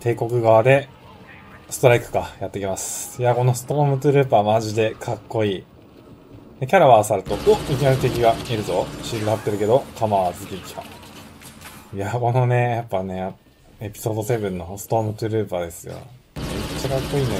帝国側で、ストライクか、やっていきます。いや、このストームトゥルーパーマジでかっこいい。でキャラはアサルト。お、いきなり敵がいるぞ。シールド張ってるけど、構わず撃破。いや、このね、やっぱね、エピソード7のストームトゥルーパーですよ。めっちゃかっこいいね。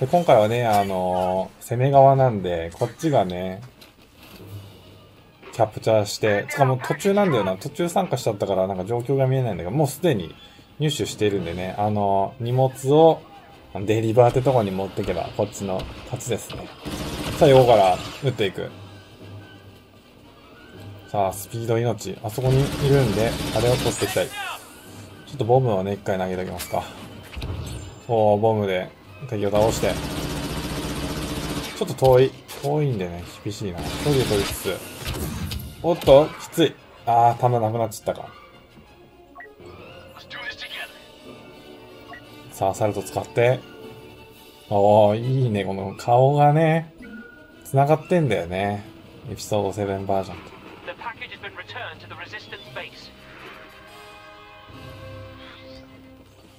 で、今回はね、攻め側なんで、こっちがね、キャプチャーして、つかもう途中なんだよな。途中参加しちゃったから、なんか状況が見えないんだけど、もうすでに入手しているんでね、荷物をデリバーってとこに持ってけば、こっちの勝ちですね。さあ、横から撃っていく。さあ、スピード命。あそこにいるんで、あれを取っていきたい。ちょっとボムをね、一回投げておきますか。おー、ボムで敵を倒して。ちょっと遠い。遠いんでね、厳しいな。距離を取りつつ。おっと、きつい。ああ、弾なくなっちゃったか。さあ、アサルト使って。おー、いいね。この顔がね、繋がってんだよね。エピソード7バージョンと。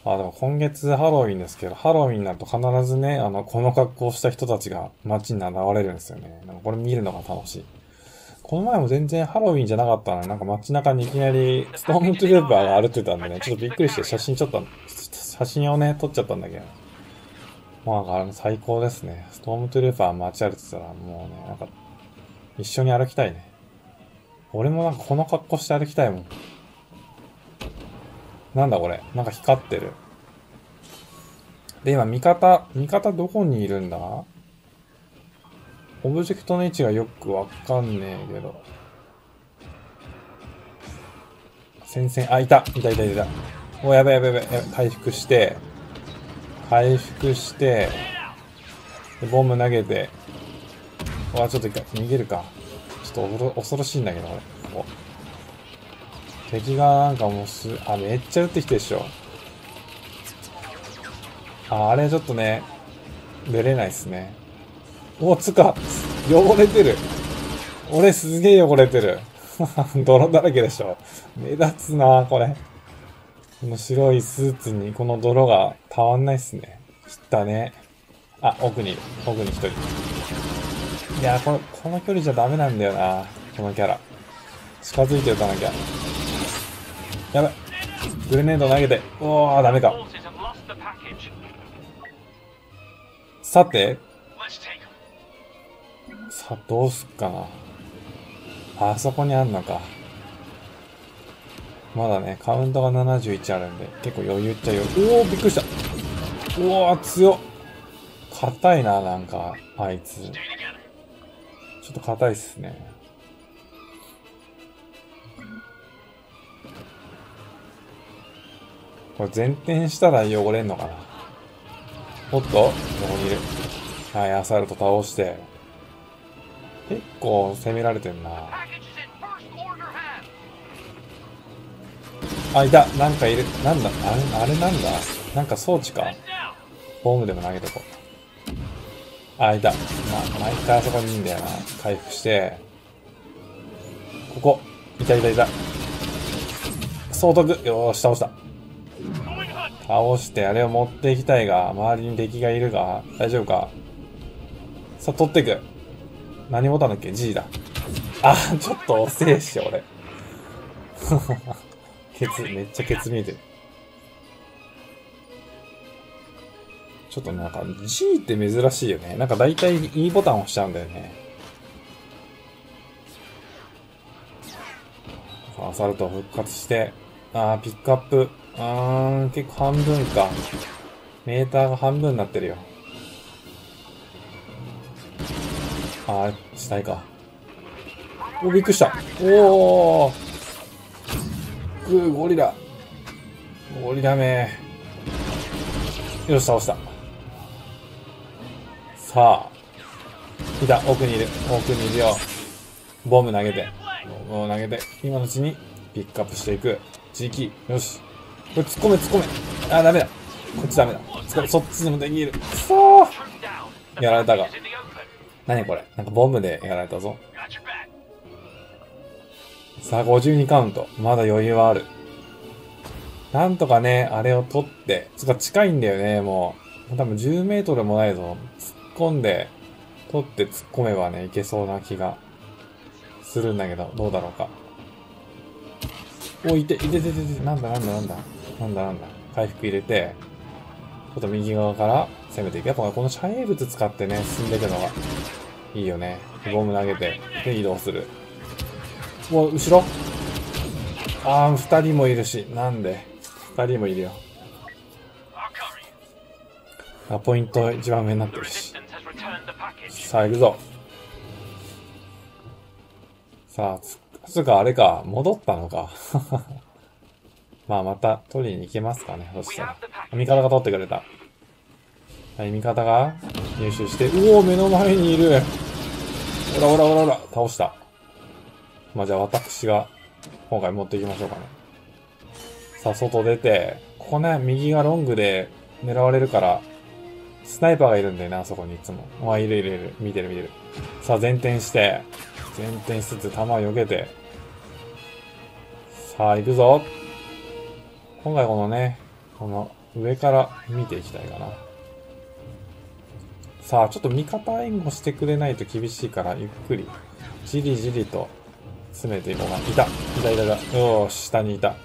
あ、でも今月ハロウィンですけど、ハロウィンになると必ずね、この格好をした人たちが街に現れるんですよね。でもこれ見るのが楽しい。この前も全然ハロウィンじゃなかったのに、なんか街中にいきなりストームトゥルーパーが歩いてたんでね、ちょっとびっくりして写真をね、撮っちゃったんだけど。まあ、最高ですね。ストームトゥルーパー街歩いてたら、もうね、なんか、一緒に歩きたいね。俺もなんかこの格好して歩きたいもん。なんだこれ。なんか光ってる。で、今、味方どこにいるんだ？オブジェクトの位置がよくわかんねえけど。戦線、あ、いた。お、やべ。回復して、でボム投げて、わ、ちょっと一回、逃げるか。ちょっと恐ろしいんだけど、これ、ここ。敵がなんかもうあ、めっちゃ撃ってきてるでしょ。あ、あれちょっとね、出れないっすね。お、つか、汚れてる。俺すげえ汚れてる。泥だらけでしょ。目立つなこれ。この白いスーツにこの泥がたまんないっすね。汚ね。あ、奥に一人。いやー、この距離じゃダメなんだよなこのキャラ。近づいて撃たなきゃ。やばい。グレネード投げて。おー、ダメか。さて、どうすっかな。あそこにあんのか。まだね、カウントが71あるんで、結構余裕っちゃうよ。おお、びっくりした。うわー、強っ。硬いな、なんか、あいつ。ちょっと硬いっすね。これ、前転したら汚れんのかな。おっと、ここにいる。はい、アサルト倒して。結構攻められてんな。あ、いた。なんかいる。なんだあれなんだ、なんか装置か。ボムでも投げとこう。あ、いた。毎回あそこにいいんだよな。回復して。ここ。いた。総督。よーし、倒した。倒して、あれを持っていきたいが、周りに敵がいるが、大丈夫か。さあ、取っていく。何ボタンだっけ？ G だ。あ、ちょっと遅えし、俺。めっちゃケツ見えてる。ちょっとなんか G って珍しいよね。なんか大体 E ボタンを押しちゃうんだよね。アサルト復活して。あー、ピックアップ。結構半分か。メーターが半分になってるよ。あー、死体か。お、びっくりした。おー。ゴリラ。ゴリラめ。よし、倒した。さあ。いた、奥にいるよ。ボム投げて。今のうちにピックアップしていく。時期。よし。これ突っ込め。あー、ダメだ。こっちダメだ。そっちでもできる。くそー。やられたが。何これ、なんかボムでやられたぞ。さあ、52カウント。まだ余裕はある。なんとかね、あれを取って。つか近いんだよね、もう。多分10メートルもないぞ。突っ込んで、取って突っ込めばね、いけそうな気がするんだけど、どうだろうか。お、いて、なんだ。回復入れて、ちょっと右側から攻めていく。やっぱこの遮影物使ってね、進んでいくのがいいよね。ボム投げて、で移動する。もう、後ろあー、二人もいるし、なんで。二人もいるよ。あ、ポイント一番上になってるし。さあ、行くぞ。さあ、つうかあれか、戻ったのか。まあ、また取りに行けますかね、そしたら。味方が取ってくれた。はい、味方が入手して、おお、目の前にいる。おら、倒した。まあ、じゃあ私が今回持っていきましょうかね。さあ、外出て、ここね、右がロングで狙われるから、スナイパーがいるんだよな、あそこにいつも。あ、いる。見てる。さあ、前転して、前転しつつ弾を避けて。さあ、行くぞ。今回このね、この上から見ていきたいかな。さあ、ちょっと味方援護してくれないと厳しいから、ゆっくり、じりじりと詰めていこうかな。いた。よーし、下にいた。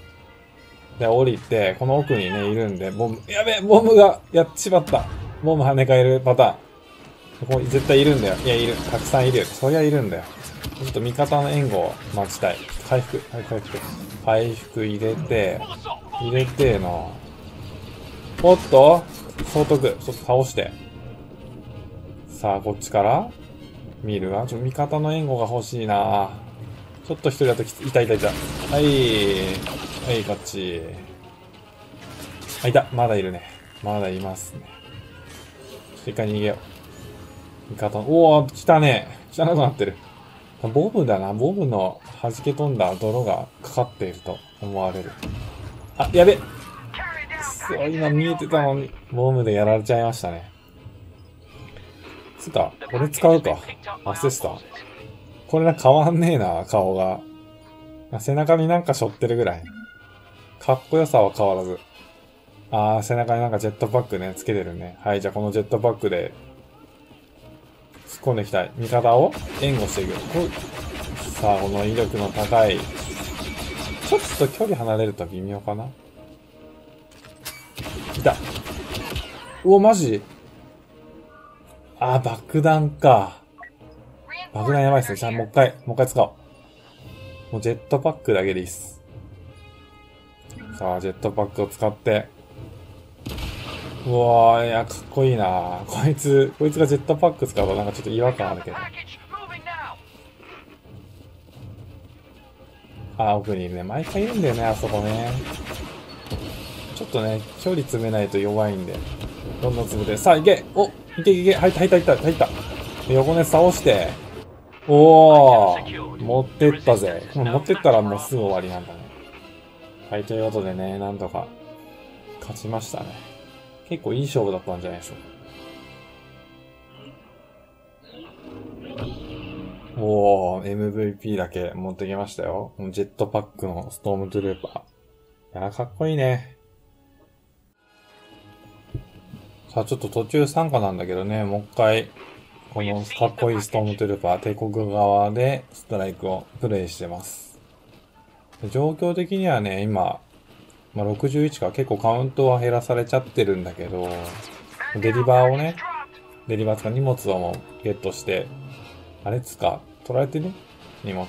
で、降りて、この奥にね、いるんで、ボム、やべえ、ボムが、やっちまった。ボム跳ね返るパターン。ここ絶対いるんだよ。いや、いる。たくさんいるよ。そりゃいるんだよ。ちょっと味方の援護を待ちたい。回復。回復入れてな。おっと総督、ちょっと倒して。さあ、こっちから見るわ。ちょっと味方の援護が欲しいな。ちょっと一人だときつい。いた。はい、こっち。あ、いた。まだいるね。まだいますね。一回逃げよう。味方の、おー、汚ねえ。汚くなってる。ボムだな。ボムの弾け飛んだ泥がかかっていると思われる。あ、やべっ。そう、今見えてたのに、ボムでやられちゃいましたね。つか、これ使うか。アセスター。これな、変わんねえな、顔が。背中になんか背負ってるぐらい。かっこよさは変わらず。あー、背中になんかジェットパックね、つけてるね。はい、じゃあこのジェットパックで、突っ込んでいきたい。味方を援護していく。さあ、この威力の高い。ちょっと距離離れると微妙かな。いた。うお、マジ？あ、爆弾か。爆弾やばいっすね。じゃあもう一回使おう。もうジェットパックだけでいいっす。さあ、ジェットパックを使って。うわー、いや、かっこいいな。こいつがジェットパック使うとなんかちょっと違和感あるけど。あ、奥にいるね。毎回いるんだよね、あそこね。ちょっとね、距離詰めないと弱いんで。どんどん詰めて。さあ、いけ！お！いけ！入った。横ね、倒して。おー！持ってったぜ。持ってったらもうすぐ終わりなんだね。はい、ということでね、なんとか、勝ちましたね。結構いい勝負だったんじゃないでしょうか。おー、MVP だけ持ってきましたよ。ジェットパックのストームトゥルーパー。いやー、かっこいいね。さあ、ちょっと途中参加なんだけどね、もう一回、このかっこいいストームトゥルーパー、帝国側でストライクをプレイしてます。状況的にはね、今、まあ、61か結構カウントは減らされちゃってるんだけど、デリバーつか荷物をもうゲットして、あれつか取られてる荷物。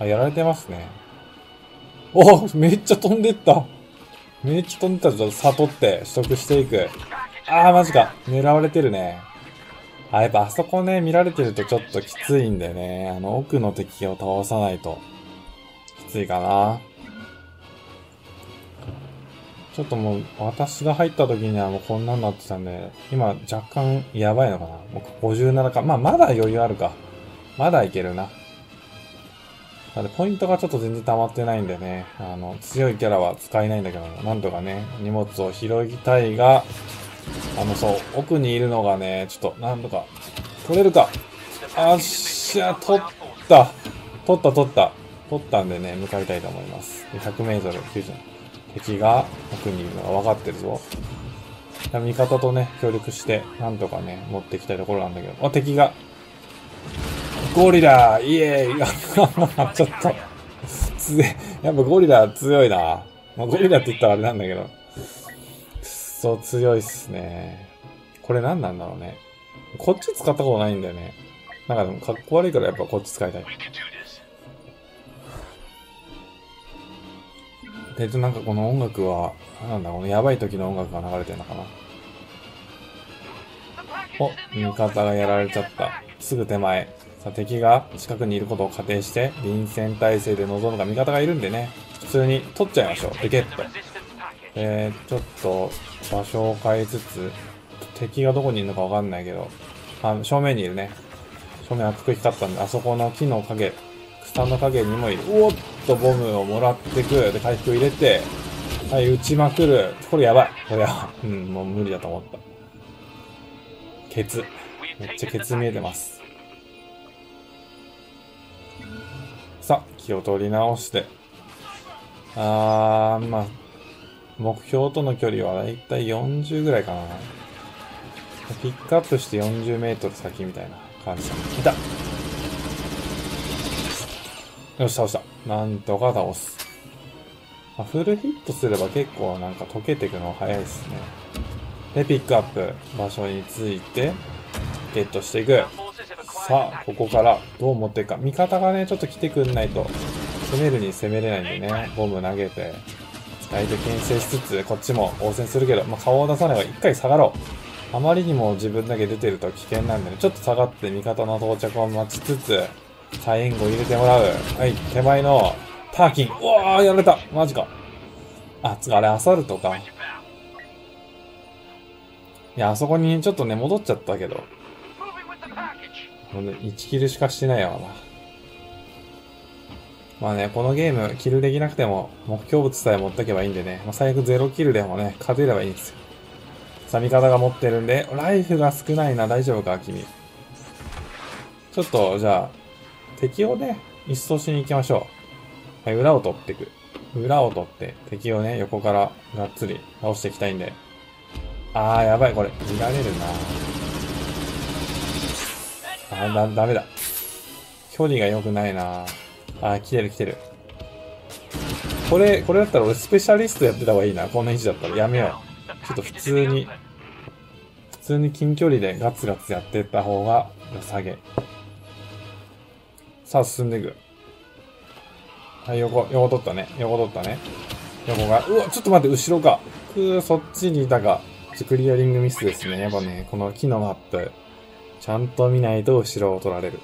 あ、やられてますね。おお、めっちゃ飛んでった。ちょっと悟って取得していく。あー、マジか。狙われてるね。あ、やっぱあそこね、見られてるとちょっときついんでね。奥の敵を倒さないと、きついかな。ちょっともう、私が入った時にはもうこんなんなってたんで、今若干やばいのかな。もう57か。まあ、まだ余裕あるか。まだいけるな。だってポイントがちょっと全然溜まってないんでね、強いキャラは使えないんだけど、なんとかね、荷物を拾いたいが、そう、奥にいるのがね、ちょっと、なんとか、取れるか。あっしゃ、取った。取ったんでね、向かいたいと思います。 100m90、 敵が100人いるのが分かってるぞ。味方とね協力してなんとかね持っていきたいところなんだけど、あ、敵がゴリラ、イエーイちょっとやっぱゴリラ強いな。ゴリラって言ったらあれなんだけど、くっそ強いっすね。これ何なんだろうね。こっち使ったことないんだよね。なんかでもかっこ悪いからやっぱこっち使いたい。で、なんかこの音楽は、なんだ、このやばい時の音楽が流れてるのかな。お、味方がやられちゃった。すぐ手前。さあ、敵が近くにいることを仮定して、臨戦態勢で臨むが味方がいるんでね、普通に取っちゃいましょう。で、ゲット。ちょっと場所を変えつつ、敵がどこにいるのかわかんないけど、あ、正面にいるね。正面赤く光ったんで、あそこの木の影、草の影にもいる。おっと、ボムをもらってく。で、回復入れて、はい、撃ちまくる。これやばい。これやばい。うん、もう無理だと思った。ケツ。めっちゃケツ見えてます。さあ、気を取り直して。まあ、目標との距離はだいたい40ぐらいかな。ピックアップして40メートル先みたいな感じだ。いた！よし、倒した。なんとか倒す。フルヒットすれば結構なんか溶けていくのが早いですね。で、ピックアップ。場所について、ゲットしていく。さあ、ここからどう持っていくか。味方がね、ちょっと来てくんないと、攻めるに攻めれないんでね、ボム投げて、相手牽制しつつ、こっちも応戦するけど、まあ、顔を出さないが一回下がろう。あまりにも自分だけ出てると危険なんでね、ちょっと下がって味方の到着を待ちつつ、サインゴ入れてもらう。はい、手前のターキン。うわー、やられた。マジか。あ、つかあれ、アサルトか。いや、あそこにちょっとね、戻っちゃったけど。1キルしかしてないわな。まあね、このゲーム、キルできなくても、目標物さえ持ってけばいいんでね、まあ、最悪0キルでもね、勝てればいいんですよ。さあ、味方が持ってるんで、ライフが少ないな、大丈夫か、君。ちょっと、じゃあ、敵をね、一掃しに行きましょう。はい、裏を取っていく。裏を取って、敵をね、横からがっつり倒していきたいんで。あー、やばい、これ、見られるな。あー、ダメだ。距離が良くないな。あー、来てる。これだったら俺スペシャリストやってた方がいいな。こんな位置だったら。やめよう。ちょっと普通に近距離でガツガツやってった方が良さげ。さあ、進んでいく。はい、横取ったね。横が、うわ、ちょっと待って、後ろか。そっちにいたか。クリアリングミスですね。やっぱね、この木のマップ、ちゃんと見ないと後ろを取られる。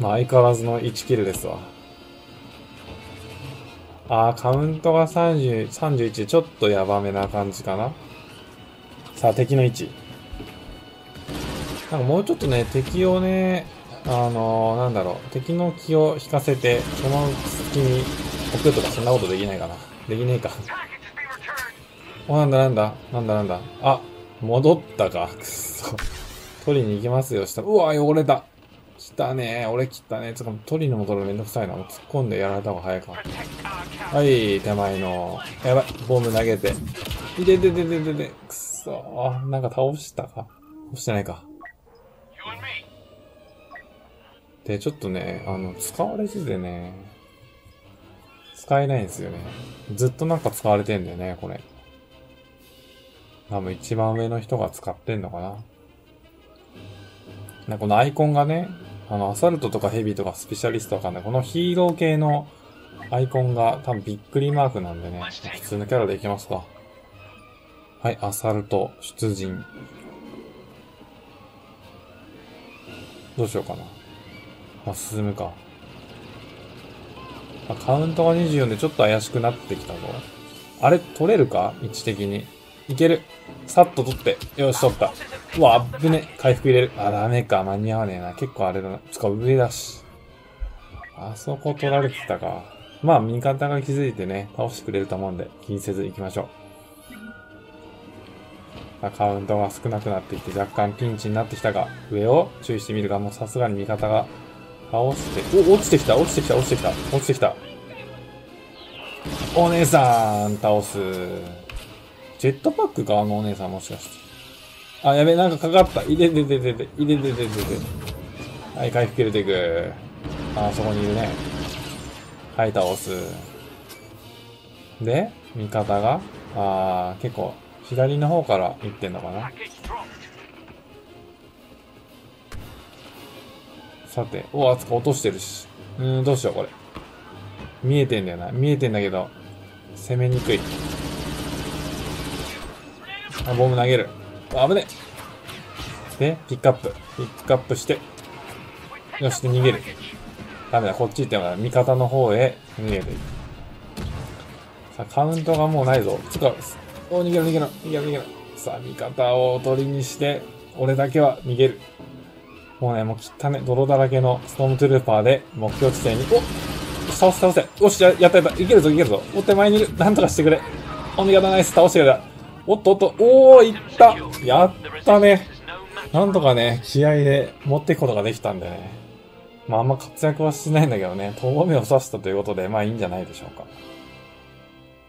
まあ、相変わらずの1キルですわ。あー、カウントが30、31、ちょっとやばめな感じかな。さあ、敵の位置。なんかもうちょっとね、敵をね、なんだろう、敵の気を引かせて、その隙に置くとか、そんなことできないかな。できねえか。お、なんだ。あ、戻ったか。くっそ。取りに行きますよ、下。うわ、汚れた。来たね。俺来たね。つか、取りに戻るのめんどくさいな。もう突っ込んでやられた方が早いか。はい、手前の。やばい、ボム投げて。いで。くっそ。なんか倒したか。倒してないか。で、ちょっとね、使われててね、使えないんですよね。ずっとなんか使われてんだよね、これ。多分一番上の人が使ってんのかな。なんかこのアイコンがね、アサルトとかヘビーとかスペシャリストとかね、このヒーロー系のアイコンが多分びっくりマークなんでね、普通のキャラでいきますか。はい、アサルト、出陣。どうしようかな。あ、進むか。あ、カウントが24でちょっと怪しくなってきたぞ。あれ、取れるか？位置的に。いける。さっと取って。よし、取った。うわ、あっぶね。回復入れる。あ、ダメか。間に合わねえな。結構あれだな。つか、上だし。あそこ取られてたか。まあ、味方が気づいてね、倒してくれると思うんで、気にせず行きましょう。カウントが少なくなってきて、若干ピンチになってきたが、上を注意してみるが、もうさすがに味方が倒して、お、落ちてきた。お姉さん、倒す。ジェットパックか、あのお姉さん、もしかして。あ、やべ、なんかかかった。いで。はい、回復切れていく。あ、そこにいるね。はい、倒す。で、味方が、あー、結構、左の方から行ってんのかな。さて、お、あつか落としてるし。どうしよう、これ。見えてんだよな。見えてんだけど、攻めにくい。あ、ボム投げる。あ、危ねえ。で、ピックアップして。よし、で、逃げる。ダメだ、こっち行っても味方の方へ逃げていく。さあ、カウントがもうないぞ。つか、お、逃げる。さあ、味方をおとりにして、俺だけは逃げる。もうね、もう汚ね、泥だらけのストームトゥルーパーで目標地点に、お、倒せ。よし、やった。いけるぞ。お、手前にいる。なんとかしてくれ。お、味方ナイス。倒してくれた。おっと。おー、いった。やったね。なんとかね、気合で持っていくことができたんでね。まあ、あんま活躍はしてないんだけどね、とどめを刺したということで、まあいいんじゃないでしょうか。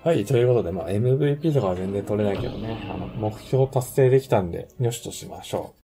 はい、ということで、まあ MVP とかは全然取れないけどね、目標達成できたんで、よしとしましょう。